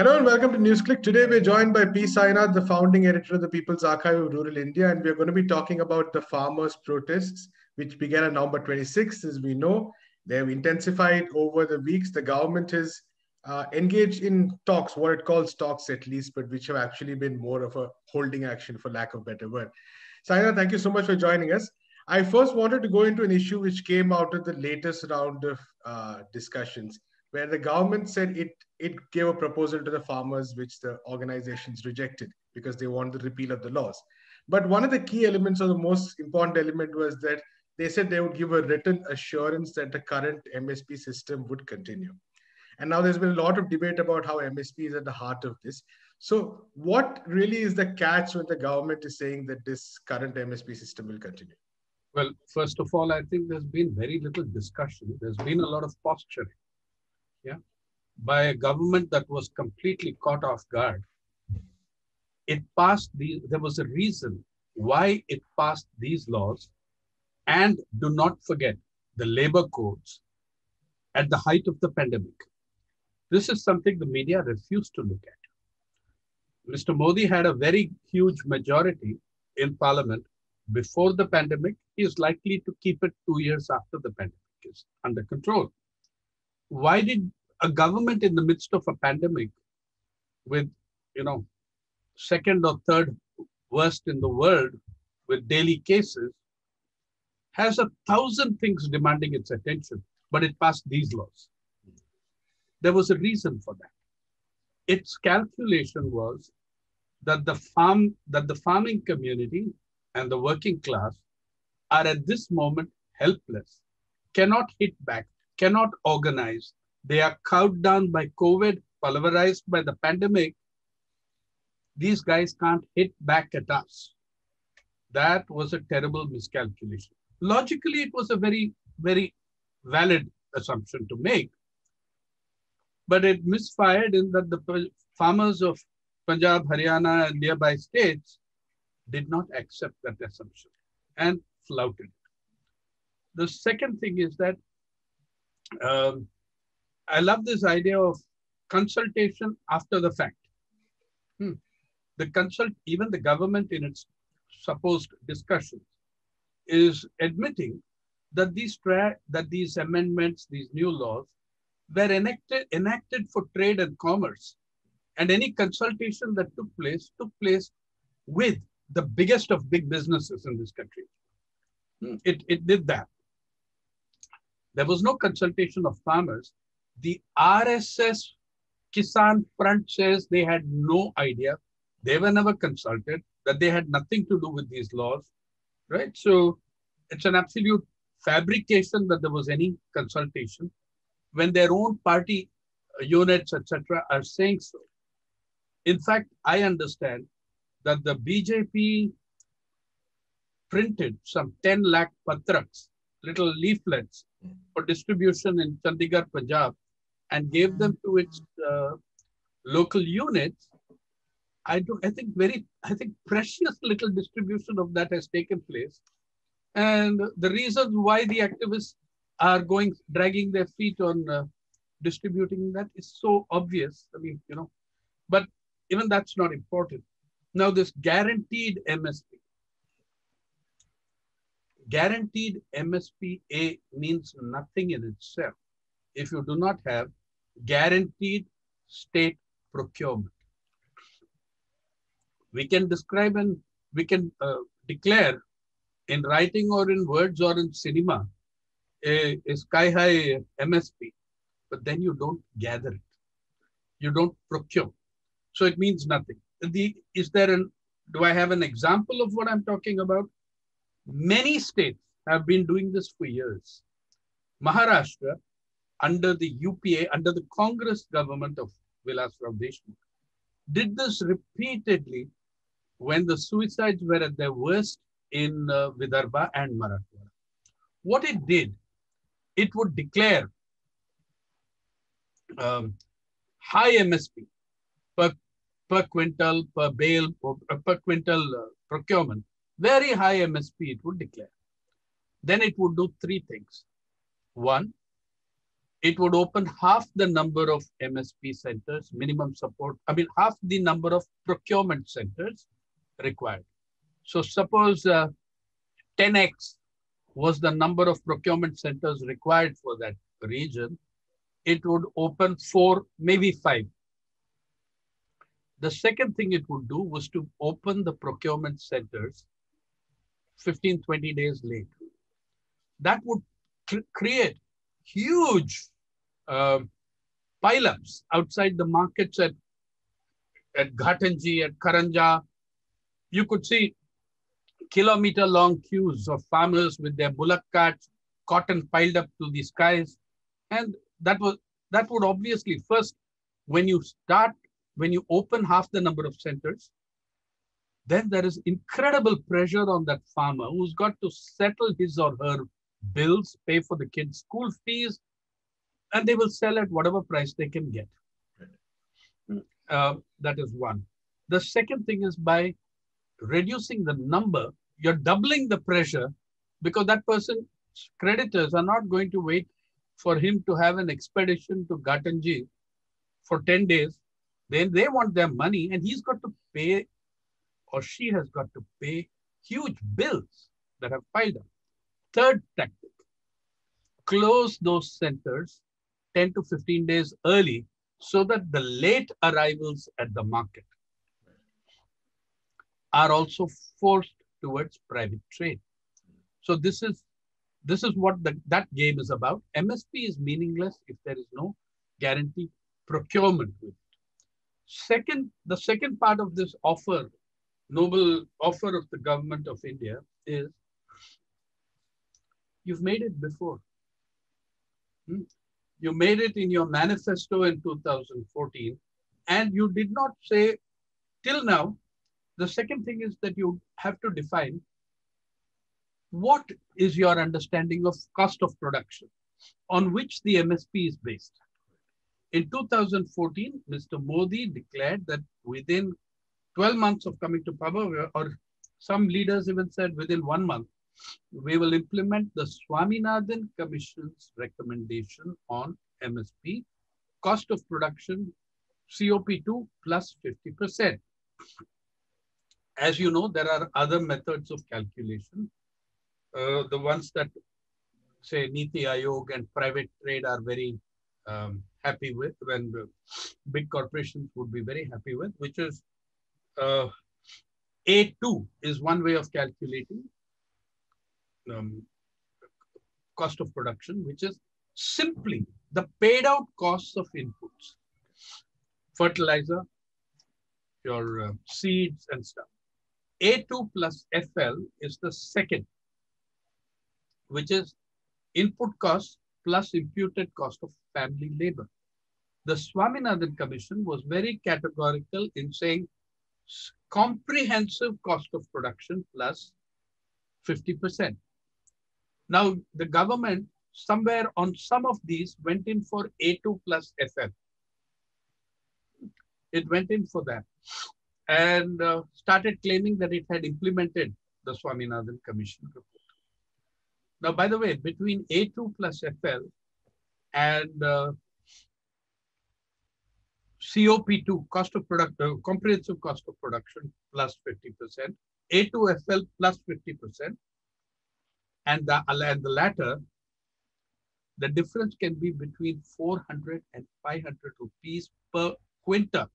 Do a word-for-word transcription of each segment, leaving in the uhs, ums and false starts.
Hello and welcome to NewsClick. Today we're joined by P. Sainath, the founding editor of the People's Archive of Rural India, and we're going to be talking about the farmers' protests, which began on November twenty-sixth, as we know. They've intensified over the weeks. The government has uh, engaged in talks, what it calls talks at least, but which have actually been more of a holding action, for lack of a better word. Sainath, thank you so much for joining us. I first wanted to go into an issue which came out of the latest round of uh, discussions, where the government said it, it gave a proposal to the farmers which the organizations rejected because they want the repeal of the laws. But one of the key elements, or the most important element, was that they said they would give a written assurance that the current M S P system would continue. And now there's been a lot of debate about how M S P is at the heart of this. So what really is the catch when the government is saying that this current M S P system will continue? Well, first of all, I think there's been very little discussion. There's been a lot of posturing. Yeah, by a government that was completely caught off guard. It passed, the, there was a reason why it passed these laws. And do not forget the labor codes at the height of the pandemic. This is something the media refused to look at. Mister Modi had a very huge majority in parliament before the pandemic. He is likely to keep it two years after the pandemic is under control. Why did a government in the midst of a pandemic with, you know, second or third worst in the world with daily cases has a thousand things demanding its attention, but it passed these laws? There was a reason for that. Its calculation was that the farm, that the farming community and the working class are at this moment helpless, cannot hit back, cannot organize. They are cowed down by COVID, pulverized by the pandemic. These guys can't hit back at us. That was a terrible miscalculation. Logically, it was a very, very valid assumption to make, but it misfired in that the farmers of Punjab, Haryana, and nearby states did not accept that assumption and flouted it. The second thing is that Um, I love this idea of consultation after the fact. Hmm. The consult, even the government in its supposed discussions, is admitting that these tra that these amendments, these new laws, were enacted enacted for trade and commerce, and any consultation that took place took place with the biggest of big businesses in this country. Hmm. It it did that. There was no consultation of farmers. The R S S Kisan Front says they had no idea. They were never consulted, that they had nothing to do with these laws, right? So it's an absolute fabrication that there was any consultation when their own party units, et cetera, are saying so. In fact, I understand that the B J P printed some ten lakh patraks, little leaflets, for distribution in Chandigarh, Punjab, and gave them to its uh, local units. I do. I think very. I think precious little distribution of that has taken place, and the reasons why the activists are going dragging their feet on uh, distributing that is so obvious. I mean, you know, but even that's not important. Now this guaranteed M S P. Guaranteed M S P A means nothing in itself if you do not have guaranteed state procurement. We can describe and we can uh, declare in writing or in words or in cinema a, a sky high M S P, but then you don't gather it. You don't procure. So it means nothing. The, is there an, do I have an example of what I'm talking about? Many states have been doing this for years. Maharashtra, under the U P A, under the Congress government of Vilasrao Deshmukh, did this repeatedly when the suicides were at their worst in uh, Vidarbha and Marathwada. What it did, it would declare um, high M S P per, per quintal, per bale, per, per quintal uh, procurement. Very high M S P it would declare. Then it would do three things. One, it would open half the number of M S P centers, minimum support, I mean, half the number of procurement centers required. So suppose uh, ten X was the number of procurement centers required for that region, it would open four, maybe five. The second thing it would do was to open the procurement centers fifteen, twenty days late. That would create huge uh, pileups outside the markets at, at Ghatanji, at Karanja. You could see kilometer long queues of farmers with their bullock carts, cotton piled up to the skies. And that was that would obviously first, when you start, when you open half the number of centers, then there is incredible pressure on that farmer who's got to settle his or her bills, pay for the kids' school fees, and they will sell at whatever price they can get. Uh, that is one. The second thing is by reducing the number, you're doubling the pressure because that person's creditors are not going to wait for him to have an expedition to Ghatanji for ten days. Then they want their money and he's got to pay, or she has got to pay huge bills that have piled up. Third tactic, close those centers ten to fifteen days early so that the late arrivals at the market are also forced towards private trade. So this is, this is what the, that game is about. M S P is meaningless if there is no guaranteed procurement with it. Second, the second part of this offer, noble offer of the government of India is, you've made it before. Hmm? You made it in your manifesto in two thousand fourteen, and you did not say till now. The second thing is that you have to define what is your understanding of cost of production on which the M S P is based. In two thousand fourteen, Mister Modi declared that within twelve months of coming to power, or some leaders even said within one month, we will implement the Swaminathan Commission's recommendation on M S P, cost of production, C O P two plus fifty percent. As you know, there are other methods of calculation. Uh, the ones that say Niti Aayog and private trade are very um, happy with, when the big corporations would be very happy with, which is uh, A two is one way of calculating Um, cost of production, which is simply the paid out costs of inputs, fertilizer, your uh, seeds and stuff. A two plus F L is the second, which is input costs plus imputed cost of family labor. The Swaminathan Commission was very categorical in saying comprehensive cost of production plus fifty percent. Now, the government somewhere on some of these went in for A two plus F L. It went in for that and uh, started claiming that it had implemented the Swaminathan Commission report. Now, by the way, between A two plus F L and uh, C O P two, cost of product, uh, comprehensive cost of production plus fifty percent, A two F L plus fifty percent, and the, and the latter, the difference can be between four hundred and five hundred rupees per quintal.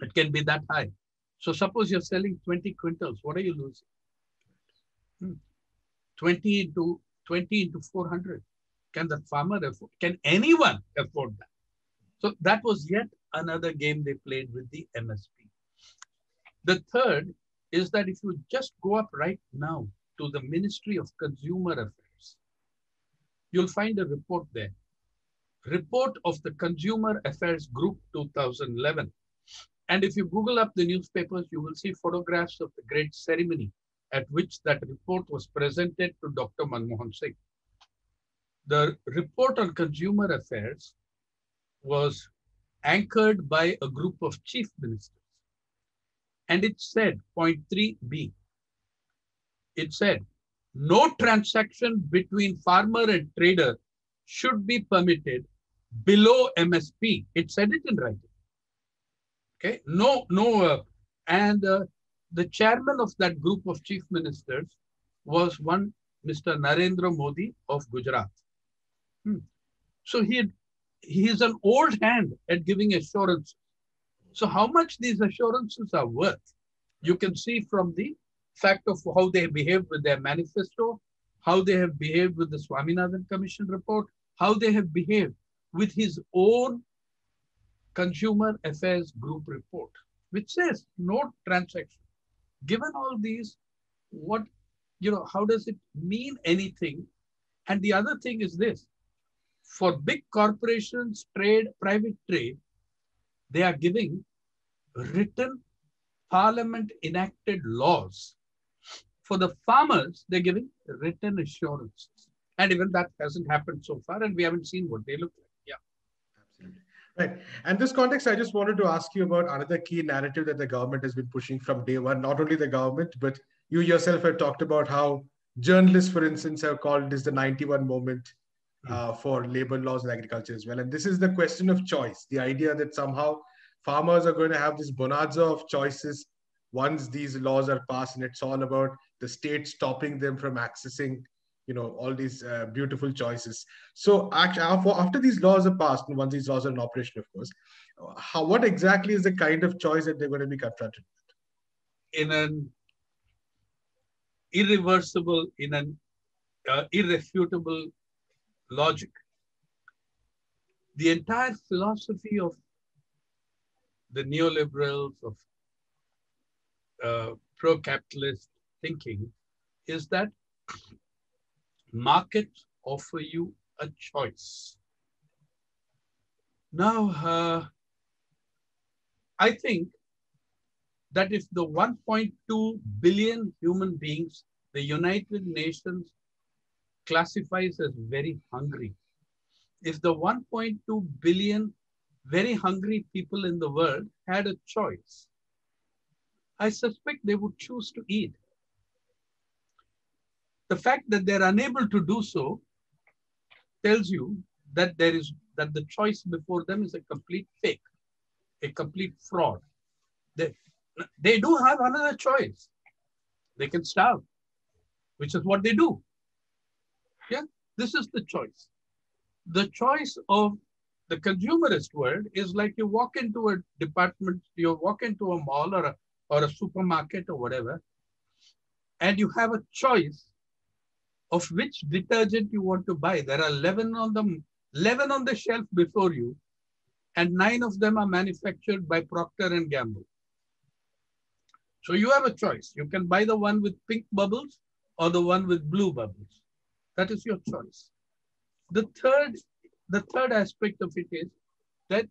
It can be that high. So suppose you're selling twenty quintals, what are you losing? Hmm. twenty into four hundred. Can the farmer afford, can anyone afford that? So that was yet another game they played with the M S P. The third is that if you just go up right now to the Ministry of Consumer Affairs, you'll find a report there. Report of the Consumer Affairs Group two thousand eleven. And if you Google up the newspapers, you will see photographs of the great ceremony at which that report was presented to Doctor Manmohan Singh. The report on consumer affairs was anchored by a group of chief ministers. And it said, point three B, it said, no transaction between farmer and trader should be permitted below M S P. It said it in writing. Okay, no, no. Uh, and uh, the chairman of that group of chief ministers was one Mister Narendra Modi of Gujarat. Hmm. So he, he is an old hand at giving assurances. So how much these assurances are worth, you can see from the fact of how they behave with their manifesto, how they have behaved with the Swaminathan Commission report, how they have behaved with his own Consumer Affairs Group report, which says no transaction. Given all these, what, you know, how does it mean anything? And the other thing is this, for big corporations, trade, private trade, they are giving written parliament enacted laws. For the farmers, they're giving written assurances. And even that hasn't happened so far, and we haven't seen what they look like. Yeah. Absolutely. Right. And this context, I just wanted to ask you about another key narrative that the government has been pushing from day one, not only the government, but you yourself have talked about how journalists, for instance, have called this the ninety-one moment uh, for labor laws and agriculture as well. And this is the question of choice, the idea that somehow farmers are going to have this bonanza of choices once these laws are passed, and it's all about the state stopping them from accessing, you know, all these uh, beautiful choices. So actually, after these laws are passed, and once these laws are in operation, of course, how, what exactly is the kind of choice that they're going to be confronted with? In an irreversible, in an uh, irrefutable logic, the entire philosophy of the neoliberals, of uh, pro-capitalist thinking is that markets offer you a choice. Now, uh, I think that if the one point two billion human beings the United Nations classifies as very hungry, if the one point two billion very hungry people in the world had a choice, I suspect they would choose to eat. The fact that they're unable to do so tells you that there is, that the choice before them is a complete fake, a complete fraud. They, they do have another choice. They can starve, which is what they do. Yeah, this is the choice. The choice of the consumerist world is like you walk into a department, you walk into a mall or a, or a supermarket or whatever, and you have a choice of which detergent you want to buy. There are eleven on the, eleven on the shelf before you, and nine of them are manufactured by Procter and Gamble. So you have a choice. You can buy the one with pink bubbles or the one with blue bubbles. That is your choice. The third, the third aspect of it is that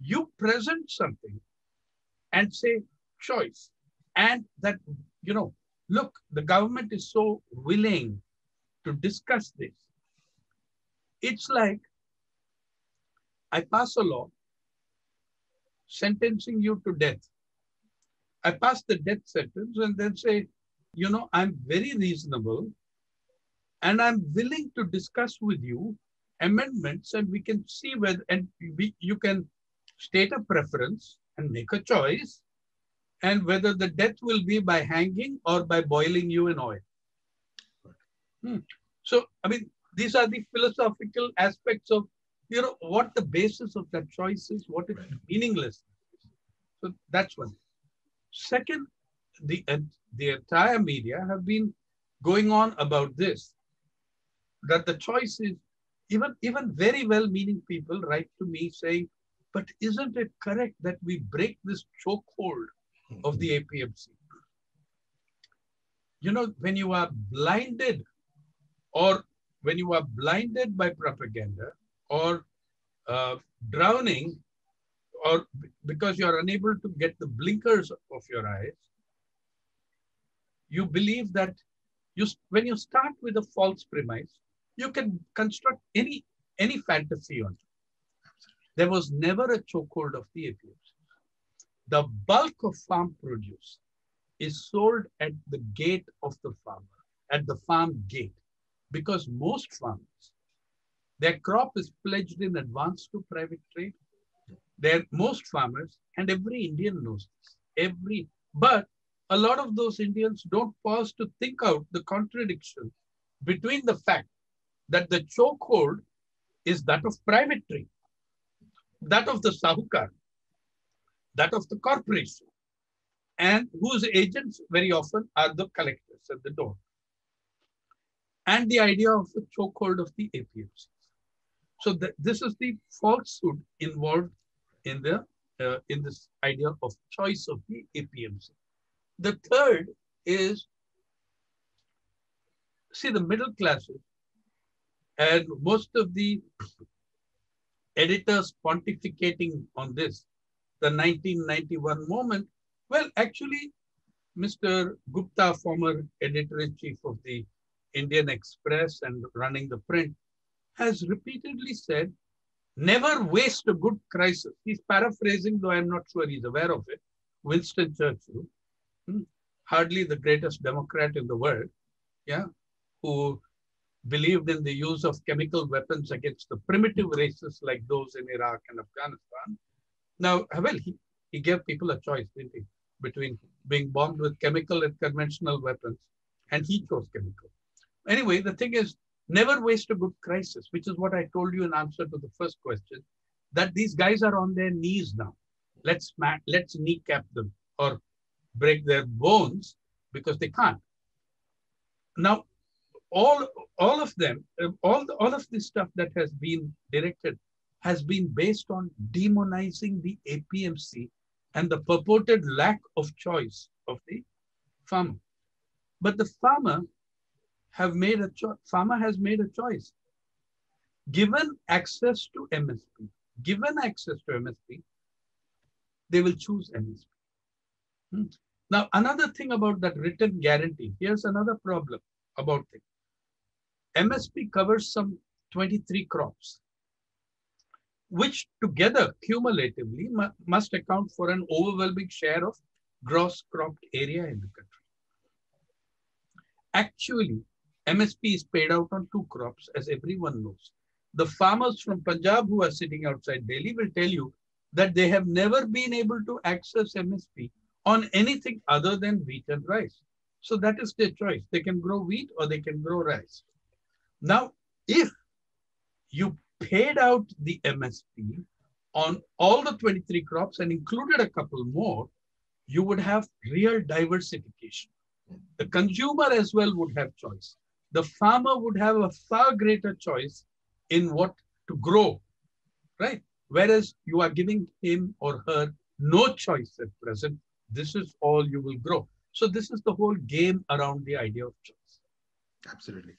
you present something and say choice, and that, you know, look, the government is so willing to discuss this. It's like I pass a law sentencing you to death. I pass the death sentence and then say, you know, I'm very reasonable and I'm willing to discuss with you amendments, and we can see whether, and we, you can state a preference and make a choice, and whether the death will be by hanging or by boiling you in oil. Hmm. So, I mean, these are the philosophical aspects of, you know, what the basis of that choice is, what is meaningless. So that's one. Second, the, uh, the entire media have been going on about this, that the choice is, even, even very well-meaning people write to me saying, but isn't it correct that we break this chokehold of the A P M C? You know, when you are blinded, or when you are blinded by propaganda, or uh, drowning, or because you are unable to get the blinkers of your eyes, you believe that you, when you start with a false premise, you can construct any, any fantasy on it. There was never a chokehold of the A P M C. The bulk of farm produce is sold at the gate of the farmer, at the farm gate, because most farmers Their crop is pledged in advance to private trade. They're most farmers, and every Indian knows this. Every, but a lot of those Indians don't pause to think out the contradiction between the fact that the chokehold is that of private trade, that of the Sahukar, that of the corporation, and whose agents very often are the collectors at the door. And the idea of the chokehold of the A P M C. So the, this is the falsehood involved in, the, uh, in this idea of choice of the A P M C. The third is, see, the middle classes and most of the editors pontificating on this, the nineteen ninety-one moment. Well, actually, Mister Gupta, former editor-in-chief of the Indian Express and running the print, has repeatedly said, never waste a good crisis. He's paraphrasing, though I'm not sure he's aware of it, Winston Churchill, hmm, hardly the greatest Democrat in the world, yeah, who believed in the use of chemical weapons against the primitive races like those in Iraq and Afghanistan. Now, well, he, he gave people a choice, didn't he, between being bombed with chemical and conventional weapons, and he chose chemical. Anyway, the thing is, never waste a good crisis, which is what I told you in answer to the first question, that these guys are on their knees now. Let's, let's kneecap them or break their bones because they can't. Now, all, all of them, all, the, all of this stuff that has been directed has been based on demonizing the A P M C and the purported lack of choice of the farmer. But the farmer have made a choice. Farmer has made a choice. Given access to M S P, given access to M S P, they will choose M S P. Hmm. Now, another thing about that written guarantee, here's another problem about it. M S P covers some twenty-three crops, which together cumulatively mu must account for an overwhelming share of gross cropped area in the country. Actually, M S P is paid out on two crops, as everyone knows. The farmers from Punjab who are sitting outside Delhi will tell you that they have never been able to access M S P on anything other than wheat and rice. So that is their choice. They can grow wheat or they can grow rice. Now, if you paid out the M S P on all the twenty-three crops and included a couple more, you would have real diversification. The consumer as well would have choice. The farmer would have a far greater choice in what to grow, right? Whereas you are giving him or her no choice at present. This is all you will grow. So this is the whole game around the idea of choice. Absolutely.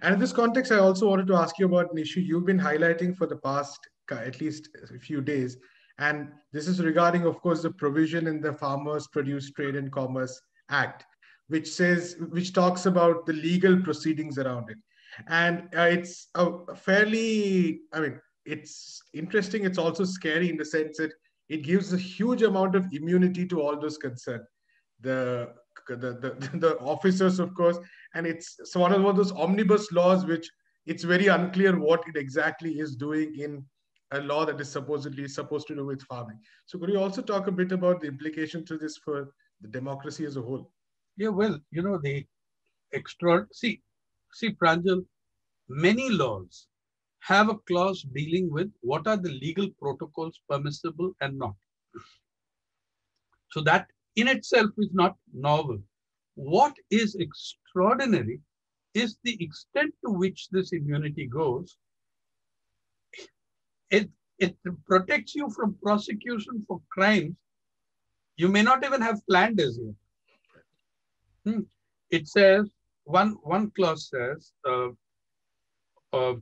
And in this context, I also wanted to ask you about an issue you've been highlighting for the past at least a few days. And this is regarding, of course, the provision in the Farmers Produce Trade and Commerce Act, which says, which talks about the legal proceedings around it. And uh, it's a fairly, I mean, it's interesting. It's also scary in the sense that it gives a huge amount of immunity to all those concerned, the, the, the, the officers, of course. And it's so one of those omnibus laws, which it's very unclear what it exactly is doing in a law that is supposedly supposed to do with farming. So could you also talk a bit about the implication to this for the democracy as a whole? Yeah, well, you know, the extra, see, see, Pranjal, many laws have a clause dealing with what are the legal protocols permissible and not. So that in itself is not novel. What is extraordinary is the extent to which this immunity goes. It, it protects you from prosecution for crimes you may not even have planned as yet. Hmm. It says, one, one clause says uh, uh,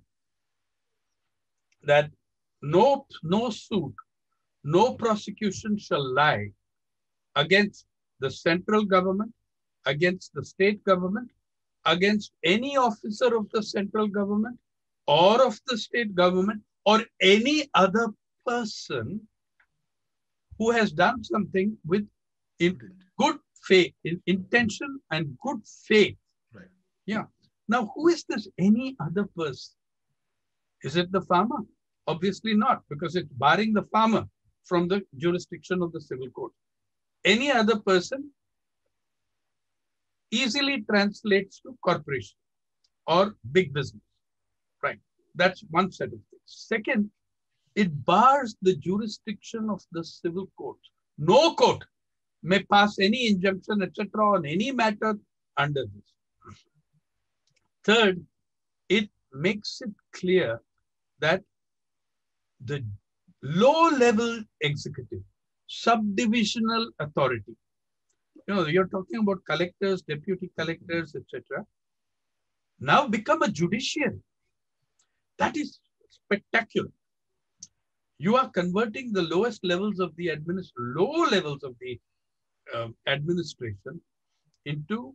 that no, no suit, no prosecution shall lie against the central government, against the state government, against any officer of the central government or of the state government or any other person who has done something with good faith, in intention and good faith. Right. Yeah. Now, who is this any other person? Is it the farmer? Obviously not, because it's barring the farmer from the jurisdiction of the civil court. Any other person easily translates to corporation or big business, right? That's one set of things. Second, it bars the jurisdiction of the civil court. No court may pass any injunction, et cetera, on any matter under this. Third, it makes it clear that the low-level executive, subdivisional authority, you know, you're talking about collectors, deputy collectors, et cetera, now become a judiciary. That is spectacular. You are converting the lowest levels of the administ- low levels of the uh, administration into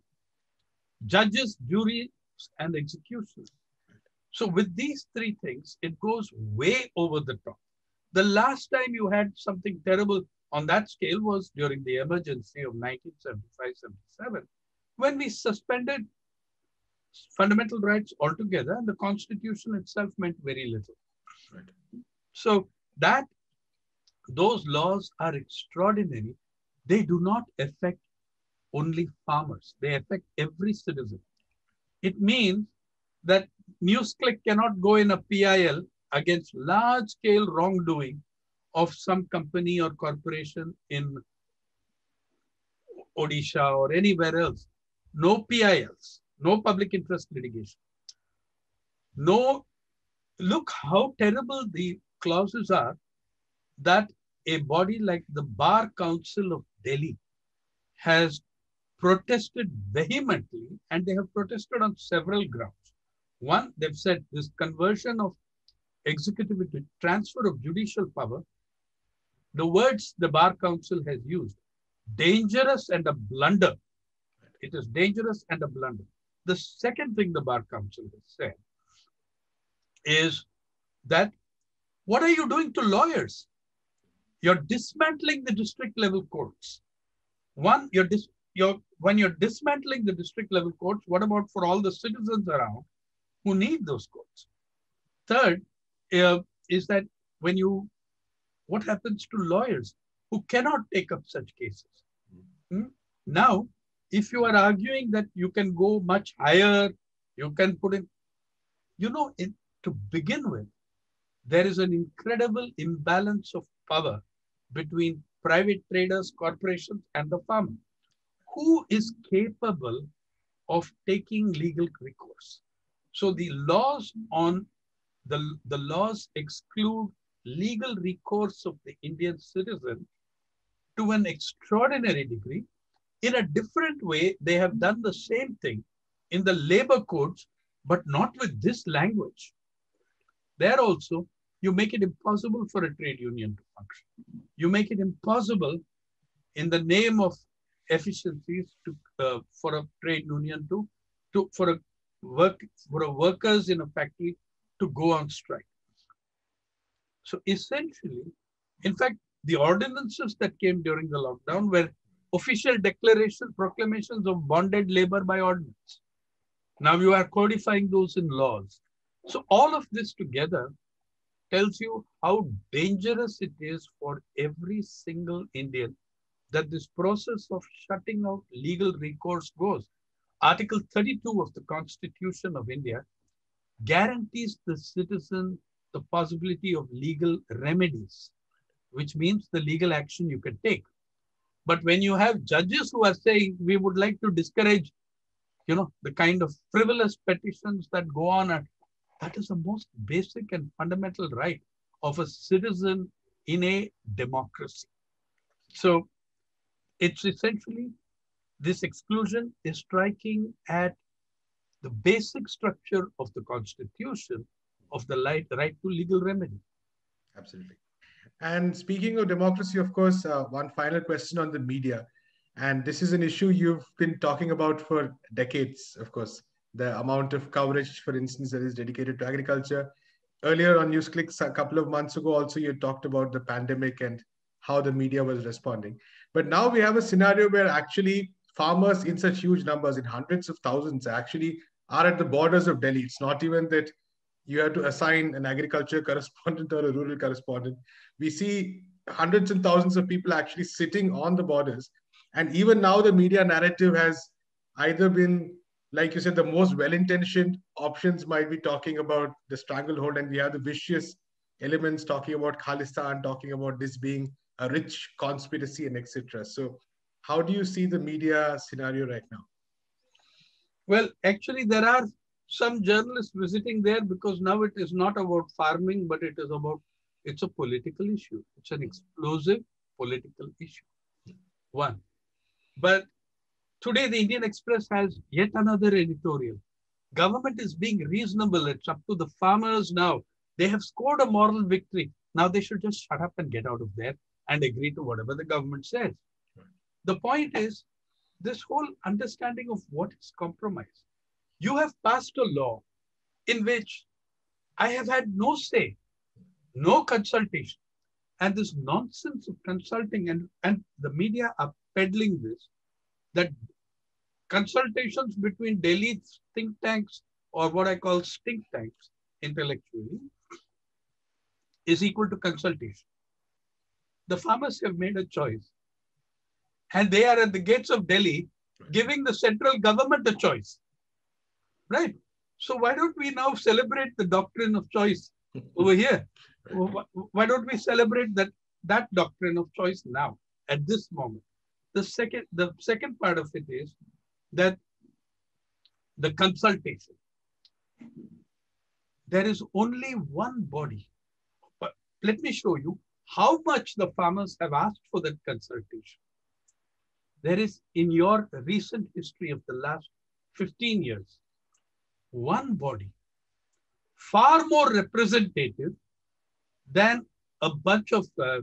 judges, juries, and executions. So with these three things, it goes way over the top. The last time you had something terrible on that scale was during the emergency of nineteen seventy-five seventy-seven, when we suspended fundamental rights altogether, and the Constitution itself meant very little. Right. So that, those laws are extraordinary. They do not affect only farmers. They affect every citizen. It means that NewsClick cannot go in a P I L against large-scale wrongdoing of some company or corporation in Odisha or anywhere else. No P I Ls, no public interest litigation. No, look how terrible the clauses are that a body like the Bar Council of Delhi has protested vehemently, and they have protested on several grounds. One, they've said this conversion of executive to transfer of judicial power, the words the Bar Council has used, dangerous and a blunder. It is dangerous and a blunder. The second thing the Bar Council has said is that, what are you doing to lawyers? You're dismantling the district level courts. One, you're, dis you're when you're dismantling the district level courts, what about for all the citizens around who need those courts? Third uh, is that when you, what happens to lawyers who cannot take up such cases? Hmm? Now, if you are arguing that you can go much higher, you can put in, you know, in, to begin with, there is an incredible imbalance of power between private traders, corporations, and the farmer. Who is capable of taking legal recourse? So the laws on the, the laws exclude legal recourse of the Indian citizen to an extraordinary degree. In a different way, they have done the same thing in the labor codes, but not with this language. There also, you make it impossible for a trade union to function. You make it impossible in the name of efficiencies to, uh, for a trade union to, to for a work for a workers in a factory to go on strike. So essentially, in fact, the ordinances that came during the lockdown were official declaration proclamations of bonded labor by ordinance. Now you are codifying those in laws. So all of this together tells you how dangerous it is for every single Indian that this process of shutting out legal recourse goes. Article thirty-two of the Constitution of India guarantees the citizen the possibility of legal remedies, which means the legal action you can take. But when you have judges who are saying, we would like to discourage, you know, the kind of frivolous petitions that go on, at, that is the most basic and fundamental right of a citizen in a democracy. So it's essentially, this exclusion is striking at the basic structure of the Constitution of the right, right to legal remedy. Absolutely. And speaking of democracy, of course, uh, one final question on the media. And this is an issue you've been talking about for decades, of course. The amount of coverage, for instance, that is dedicated to agriculture. Earlier on NewsClick, a couple of months ago, also you talked about the pandemic and how the media was responding. But now we have a scenario where actually farmers in such huge numbers, in hundreds of thousands, actually are at the borders of Delhi. It's not even that you have to assign an agriculture correspondent or a rural correspondent. We see hundreds and thousands of people actually sitting on the borders. And even now the media narrative has either been, like you said, the most well-intentioned options might be talking about the stranglehold, and we have the vicious elements talking about Khalistan, talking about this being a rich conspiracy and et cetera. So how do you see the media scenario right now? Well, actually, there are some journalists visiting there because now it is not about farming, but it is about, it's a political issue. It's an explosive political issue. One. But today the Indian Express has yet another editorial. Government is being reasonable. It's up to the farmers now. They have scored a moral victory. Now they should just shut up and get out of there and agree to whatever the government says. The point is this whole understanding of what is compromise. You have passed a law in which I have had no say, no consultation. And this nonsense of consulting, and, and the media are peddling this, that consultations between Delhi think tanks, or what I call stink tanks intellectually, is equal to consultation. The farmers have made a choice. And they are at the gates of Delhi giving the central government a choice. Right? So why don't we now celebrate the doctrine of choice over here? Why don't we celebrate that, that doctrine of choice now, at this moment? The second, the second part of it is that the consultation. There is only one body. But let me show you how much the farmers have asked for that consultation. There is, in your recent history of the last fifteen years, one body far more representative than a bunch of uh,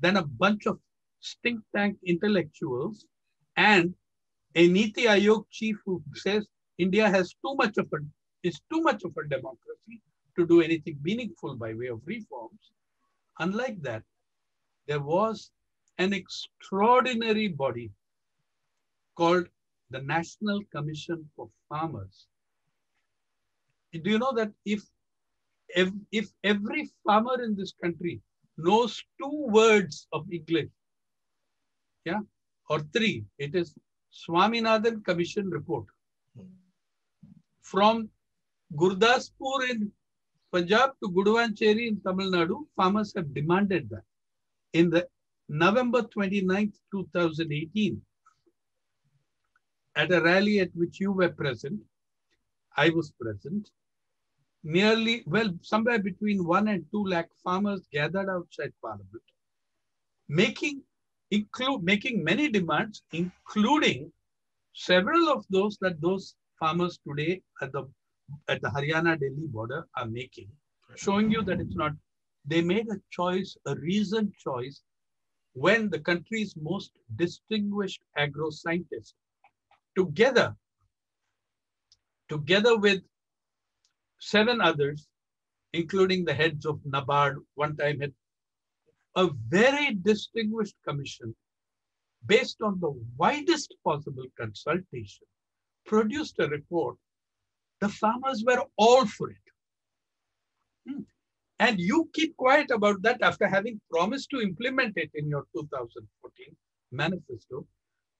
than a bunch of stink tank intellectuals and a Niti Aayog chief who says India has too much of a is too much of a democracy to do anything meaningful by way of reforms. Unlike that, there was an extraordinary body called the National Commission for Farmers. Do you know that if If, if every farmer in this country knows two words of English, yeah, or three, it is Swaminathan Commission report from Gurdaspur in Punjab to Guduvancheri in Tamil Nadu. Farmers have demanded that. In the November twenty-ninth, two thousand eighteen, at a rally at which you were present, I was present. Nearly, well, somewhere between one and two lakh farmers gathered outside Parliament, making, include, making many demands, including several of those that those farmers today at the, at the Haryana-Delhi border are making, showing you that it's not, they made a choice, a reasoned choice, when the country's most distinguished agro-scientists, together, together with seven others, including the heads of Nabard, one time had a very distinguished commission based on the widest possible consultation, produced a report. The farmers were all for it. And you keep quiet about that after having promised to implement it in your two thousand fourteen manifesto.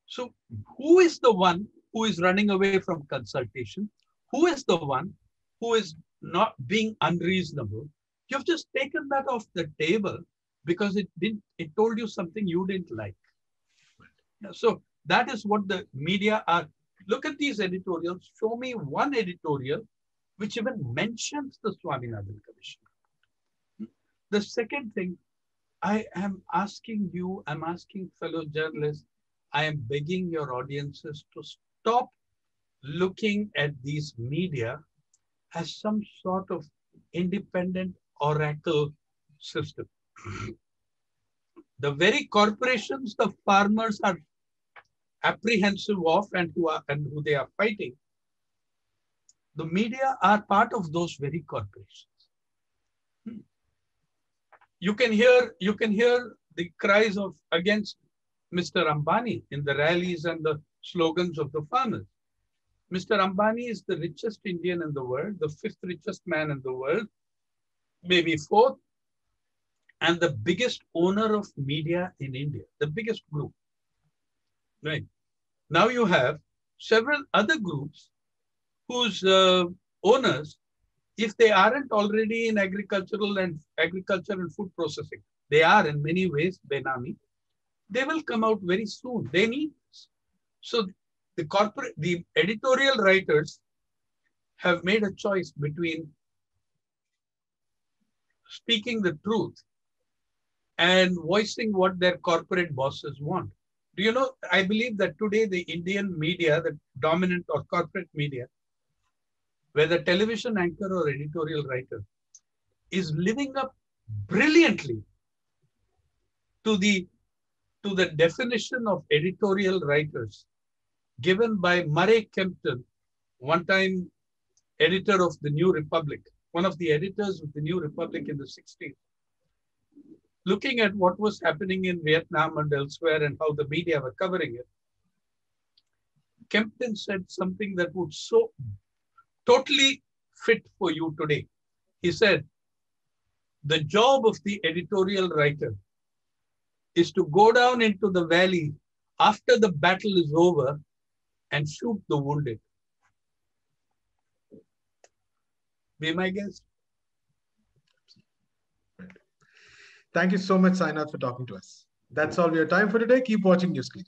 So who is the one who is running away from consultation? Who is the one who is not being unreasonable? You've just taken that off the table because it didn't, it told you something you didn't like. So that is what the media are. Look at these editorials. Show me one editorial which even mentions the Swaminathan Commission. The second thing, I am asking you, I'm asking fellow journalists, I am begging your audiences to stop looking at these media as some sort of independent oracle system. The very corporations the farmers are apprehensive of and who, are, and who they are fighting, the media are part of those very corporations. You can hear, you can hear the cries of against Mister Ambani in the rallies and the slogans of the farmers. Mister Ambani is the richest Indian in the world, the fifth richest man in the world, maybe fourth, and the biggest owner of media in India, the biggest group. Right. Now you have several other groups whose uh, owners, if they aren't already in agricultural and agriculture and food processing, they are in many ways Benami. They will come out very soon. They need this. So the corporate, the editorial writers have made a choice between speaking the truth and voicing what their corporate bosses want. Do you know, I believe that today the Indian media, the dominant or corporate media, whether television anchor or editorial writer, is living up brilliantly to the, to the definition of editorial writers given by Murray Kempton, one time editor of the New Republic, one of the editors of the New Republic in the sixties, looking at what was happening in Vietnam and elsewhere and how the media were covering it. Kempton said something that would so totally fit for you today. He said, the job of the editorial writer is to go down into the valley after the battle is over and shoot the wounded. Be my guest. Thank you so much, Sainath, for talking to us. That's all we have time for today. Keep watching NewsClick.